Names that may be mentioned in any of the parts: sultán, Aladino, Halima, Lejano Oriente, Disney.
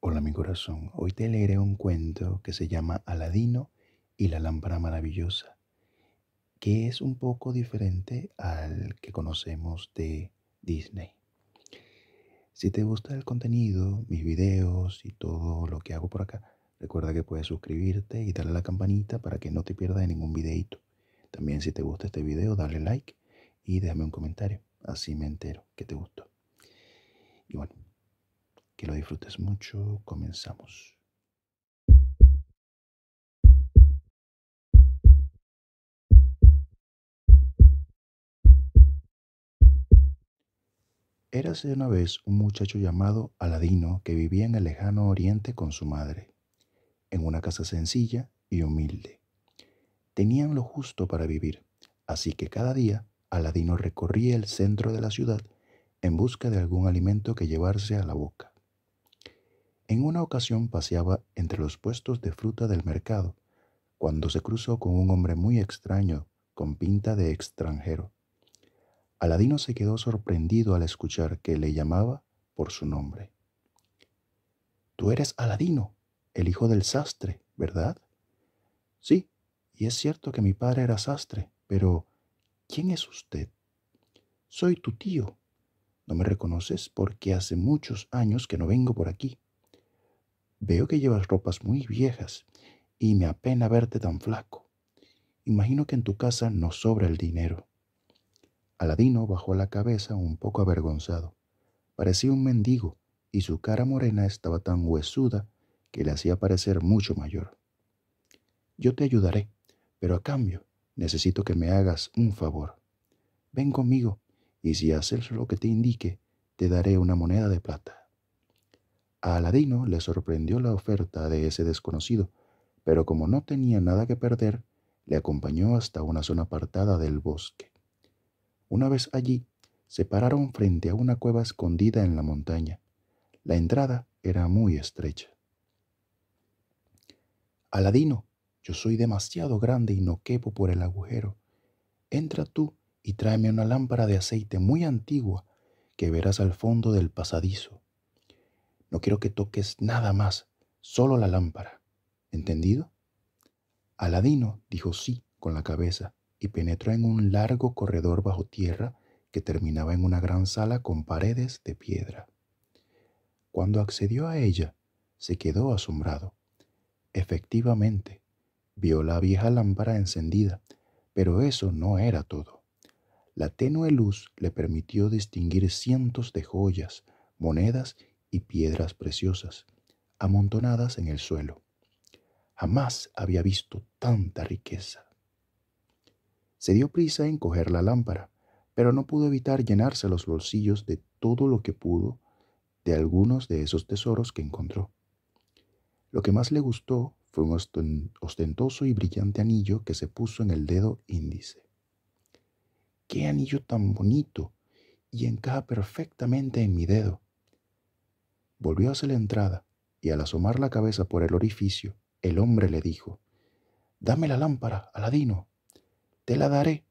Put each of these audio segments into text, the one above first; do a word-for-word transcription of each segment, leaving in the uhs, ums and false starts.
Hola mi corazón, hoy te leeré un cuento que se llama Aladino y la lámpara maravillosa, que es un poco diferente al que conocemos de Disney. Si te gusta el contenido, mis videos y todo lo que hago por acá, recuerda que puedes suscribirte y darle a la campanita para que no te pierdas ningún videito. También si te gusta este video, dale like y déjame un comentario, así me entero que te gustó. Y bueno, que lo disfrutes mucho, comenzamos. Érase una vez un muchacho llamado Aladino que vivía en el Lejano Oriente con su madre, en una casa sencilla y humilde. Tenían lo justo para vivir, así que cada día Aladino recorría el centro de la ciudad en busca de algún alimento que llevarse a la boca. En una ocasión paseaba entre los puestos de fruta del mercado, cuando se cruzó con un hombre muy extraño, con pinta de extranjero. Aladino se quedó sorprendido al escuchar que le llamaba por su nombre. «Tú eres Aladino, el hijo del sastre, ¿verdad?» «Sí, y es cierto que mi padre era sastre, pero ¿quién es usted?» «Soy tu tío. No me reconoces porque hace muchos años que no vengo por aquí. Veo que llevas ropas muy viejas y me apena verte tan flaco. Imagino que en tu casa no sobra el dinero». Aladino bajó la cabeza un poco avergonzado. Parecía un mendigo y su cara morena estaba tan huesuda que le hacía parecer mucho mayor. «Yo te ayudaré, pero a cambio necesito que me hagas un favor. Ven conmigo y si haces lo que te indique, te daré una moneda de plata». A Aladino le sorprendió la oferta de ese desconocido, pero como no tenía nada que perder, le acompañó hasta una zona apartada del bosque. Una vez allí, se pararon frente a una cueva escondida en la montaña. La entrada era muy estrecha. «Aladino, yo soy demasiado grande y no quepo por el agujero. Entra tú y tráeme una lámpara de aceite muy antigua que verás al fondo del pasadizo. No quiero que toques nada más, solo la lámpara. ¿Entendido?». Aladino dijo sí con la cabeza y penetró en un largo corredor bajo tierra que terminaba en una gran sala con paredes de piedra. Cuando accedió a ella, se quedó asombrado. Efectivamente, vio la vieja lámpara encendida, pero eso no era todo. La tenue luz le permitió distinguir cientos de joyas, monedas y piedras preciosas, amontonadas en el suelo. Jamás había visto tanta riqueza. Se dio prisa en coger la lámpara, pero no pudo evitar llenarse los bolsillos de todo lo que pudo de algunos de esos tesoros que encontró. Lo que más le gustó fue un ostentoso y brillante anillo que se puso en el dedo índice. «¡Qué anillo tan bonito! Y encaja perfectamente en mi dedo». Volvió hacia la entrada, y al asomar la cabeza por el orificio, el hombre le dijo: «Dame la lámpara, Aladino». «Te la daré,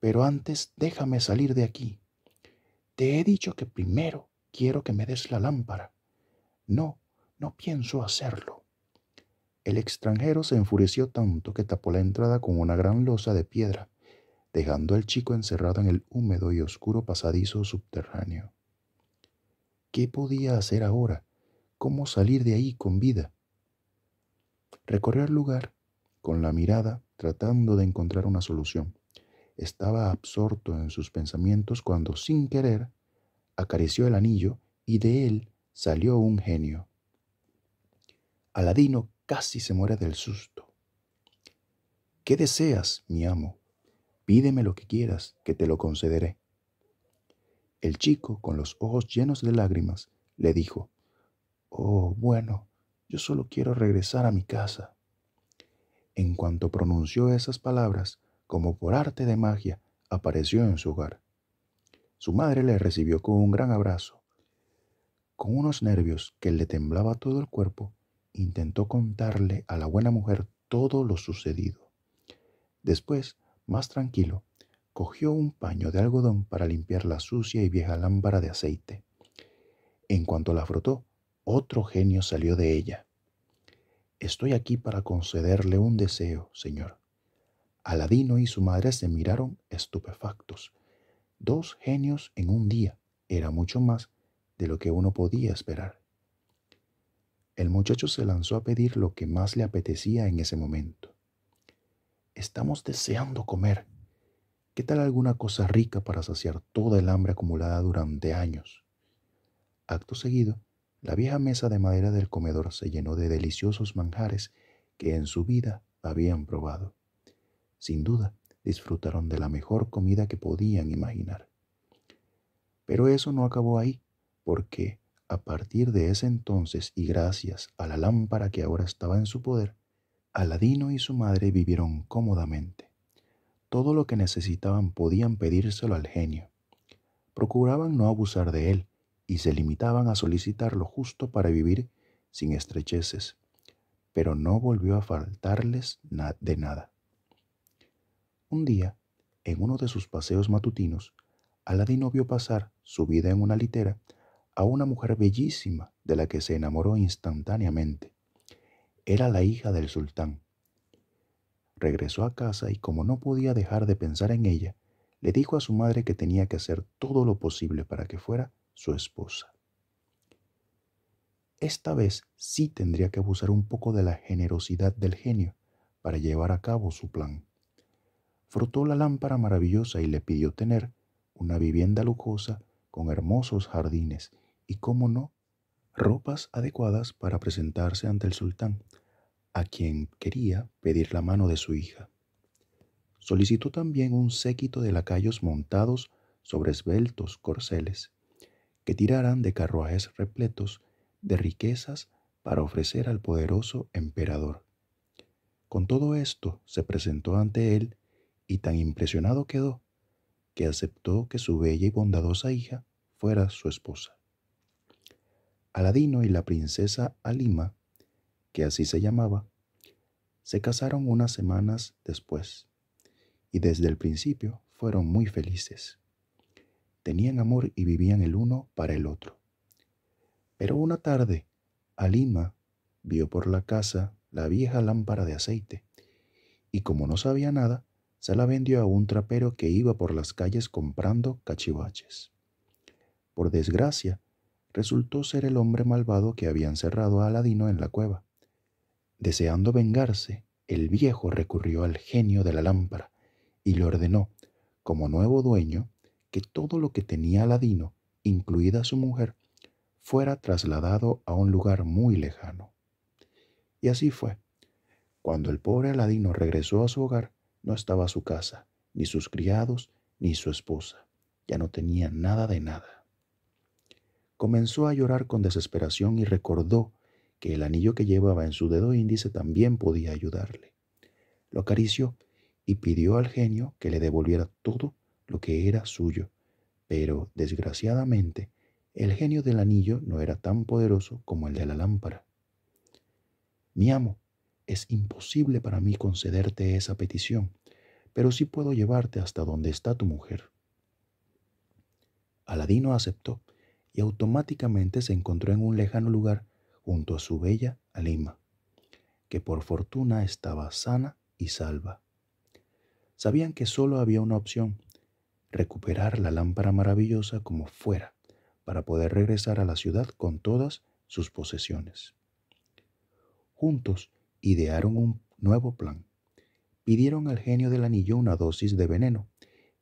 pero antes déjame salir de aquí. Te he dicho que primero quiero que me des la lámpara». «No, no pienso hacerlo». El extranjero se enfureció tanto que tapó la entrada con una gran losa de piedra, dejando al chico encerrado en el húmedo y oscuro pasadizo subterráneo. ¿Qué podía hacer ahora? ¿Cómo salir de ahí con vida? Recorrió el lugar con la mirada, tratando de encontrar una solución. Estaba absorto en sus pensamientos cuando, sin querer, acarició el anillo y de él salió un genio. Aladino casi se muere del susto. «¿Qué deseas, mi amo? Pídeme lo que quieras, que te lo concederé». El chico, con los ojos llenos de lágrimas, le dijo: «Oh, bueno, yo solo quiero regresar a mi casa». En cuanto pronunció esas palabras, como por arte de magia, apareció en su hogar. Su madre le recibió con un gran abrazo. Con unos nervios que le temblaba todo el cuerpo, intentó contarle a la buena mujer todo lo sucedido. Después, más tranquilo, cogió un paño de algodón para limpiar la sucia y vieja lámpara de aceite. En cuanto la frotó, otro genio salió de ella. «Estoy aquí para concederle un deseo, señor». Aladino y su madre se miraron estupefactos. Dos genios en un día era mucho más de lo que uno podía esperar. El muchacho se lanzó a pedir lo que más le apetecía en ese momento. «Estamos deseando comer. ¿Qué tal alguna cosa rica para saciar toda el hambre acumulada durante años?» Acto seguido, la vieja mesa de madera del comedor se llenó de deliciosos manjares que en su vida habían probado. Sin duda, disfrutaron de la mejor comida que podían imaginar. Pero eso no acabó ahí, porque a partir de ese entonces y gracias a la lámpara que ahora estaba en su poder, Aladino y su madre vivieron cómodamente. Todo lo que necesitaban podían pedírselo al genio. Procuraban no abusar de él y se limitaban a solicitar lo justo para vivir sin estrecheces, pero no volvió a faltarles na- de nada. Un día, en uno de sus paseos matutinos, Aladino vio pasar, subida en una litera, a una mujer bellísima de la que se enamoró instantáneamente. Era la hija del sultán. Regresó a casa y, como no podía dejar de pensar en ella, le dijo a su madre que tenía que hacer todo lo posible para que fuera su esposa. Esta vez sí tendría que abusar un poco de la generosidad del genio para llevar a cabo su plan. Frotó la lámpara maravillosa y le pidió tener una vivienda lujosa con hermosos jardines y, cómo no, ropas adecuadas para presentarse ante el sultán, a quien quería pedir la mano de su hija. Solicitó también un séquito de lacayos montados sobre esbeltos corceles, que tiraran de carruajes repletos de riquezas para ofrecer al poderoso emperador. Con todo esto se presentó ante él y tan impresionado quedó que aceptó que su bella y bondadosa hija fuera su esposa. Aladino y la princesa Halima, que así se llamaba, se casaron unas semanas después, y desde el principio fueron muy felices. Tenían amor y vivían el uno para el otro. Pero una tarde, Halima vio por la casa la vieja lámpara de aceite, y como no sabía nada, se la vendió a un trapero que iba por las calles comprando cachivaches. Por desgracia, resultó ser el hombre malvado que había encerrado a Aladino en la cueva. Deseando vengarse, el viejo recurrió al genio de la lámpara y le ordenó, como nuevo dueño, que todo lo que tenía Aladino, incluida su mujer, fuera trasladado a un lugar muy lejano. Y así fue. Cuando el pobre Aladino regresó a su hogar, no estaba su casa, ni sus criados, ni su esposa. Ya no tenía nada de nada. Comenzó a llorar con desesperación y recordó que el anillo que llevaba en su dedo índice también podía ayudarle. Lo acarició y pidió al genio que le devolviera todo lo que era suyo, pero, desgraciadamente, el genio del anillo no era tan poderoso como el de la lámpara. «Mi amo, es imposible para mí concederte esa petición, pero sí puedo llevarte hasta donde está tu mujer». Aladino aceptó y automáticamente se encontró en un lejano lugar junto a su bella Halima, que por fortuna estaba sana y salva. Sabían que solo había una opción: recuperar la lámpara maravillosa como fuera, para poder regresar a la ciudad con todas sus posesiones. Juntos idearon un nuevo plan. Pidieron al genio del anillo una dosis de veneno,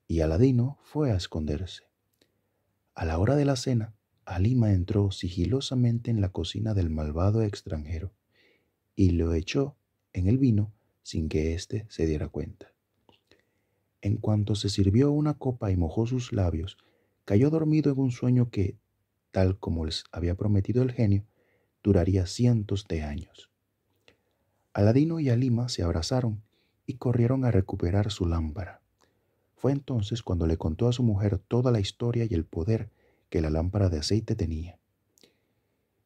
y Aladino fue a esconderse. A la hora de la cena, Halima entró sigilosamente en la cocina del malvado extranjero y lo echó en el vino sin que éste se diera cuenta. En cuanto se sirvió una copa y mojó sus labios, cayó dormido en un sueño que, tal como les había prometido el genio, duraría cientos de años. Aladino y Halima se abrazaron y corrieron a recuperar su lámpara. Fue entonces cuando le contó a su mujer toda la historia y el poder que la lámpara de aceite tenía.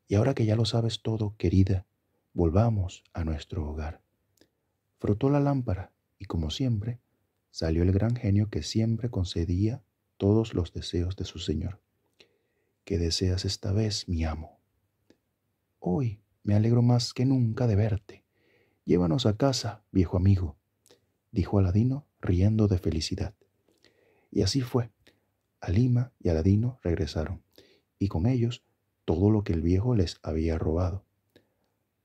«Y ahora que ya lo sabes todo, querida, volvamos a nuestro hogar». Frotó la lámpara y, como siempre, salió el gran genio que siempre concedía todos los deseos de su señor. «¿Qué deseas esta vez, mi amo?». Hoy me alegro más que nunca de verte. Llévanos a casa, viejo amigo», dijo Aladino, riendo de felicidad. Y así fue. Halima y Aladino regresaron, y con ellos todo lo que el viejo les había robado.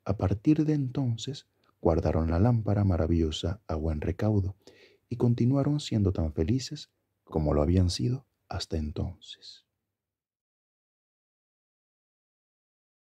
A partir de entonces guardaron la lámpara maravillosa a buen recaudo y continuaron siendo tan felices como lo habían sido hasta entonces.